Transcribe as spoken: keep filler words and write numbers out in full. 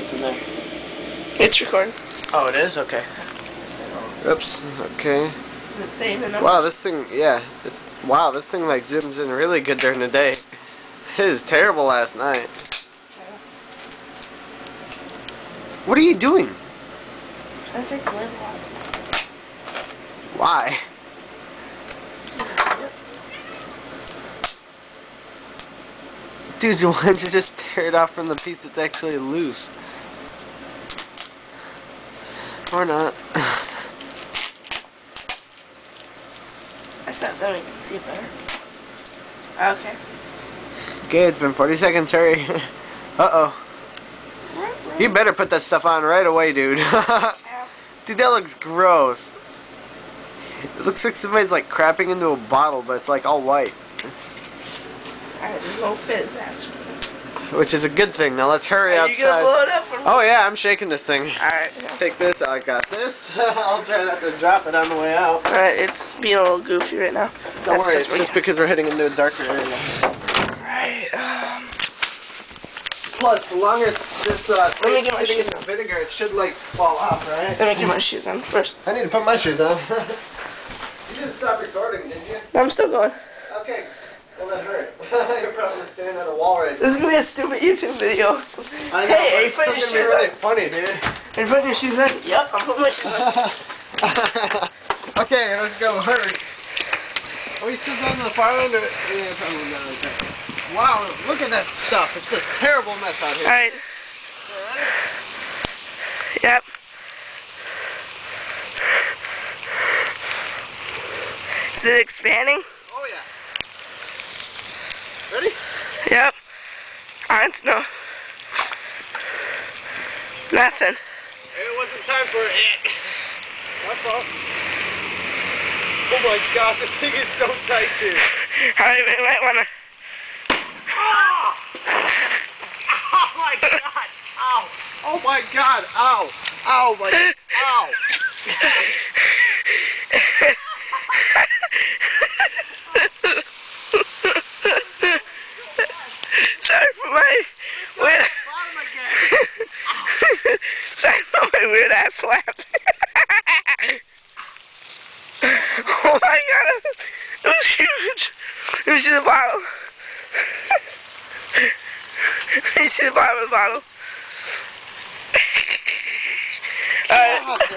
it from there. It's recording. Oh, it is? Okay. Oops. Okay. Is it saying the number? Wow, this thing, yeah. It's wow, this thing like zooms in really good during the day. It is terrible last night. What are you doing? I'm trying to take the lamp off. Why? Dude, why don't you just tear it off from the piece that's actually loose? Or not. I stopped that I can see it better. Okay. Okay, it's been forty seconds, hurry. Uh-oh. You better put that stuff on right away, dude. Dude, that looks gross. It looks like somebody's like crapping into a bottle, but it's like all white. Alright, there's no fizz actually. Which is a good thing. Now let's hurry Are outside. You gonna blow it up or what? Oh yeah, I'm shaking this thing. Alright. Take this, I got this. I'll try not to drop it on the way out. Alright, it's being a little goofy right now. Don't That's worry, it's just because we're heading into a darker area. Alright. Um, Plus, so long as this uh, thing is sitting in the vinegar, it should like fall off, right? Let me get my shoes on first. I need to put my shoes on. You didn't stop recording, did you? No, I'm still going. Okay. Well, that hurt. You're probably standing on a wall right now. This is going to be a stupid YouTube video. I know, hey, are you putting your shoes really on? Funny, dude. Are you putting your shoes on? Yep, I'm putting my shoes on. Okay, let's go. Hurry. Are we still going to the far end? Or... Yeah, probably not. Okay. Wow, look at that stuff. It's just a terrible mess out here. Alright. Alright? Yep. Is it expanding? Ready? Yep. On snow. Nothing. It wasn't time for it. My fault. Oh my god, this thing is so tight, dude. Alright, we might wanna. Oh! Oh my god! Ow! Oh my god! Ow! Ow! My... Ow! Weird ass slap. Oh my god, it was huge. Let me see the bottle. Let me see the bottom of the bottle. Alright.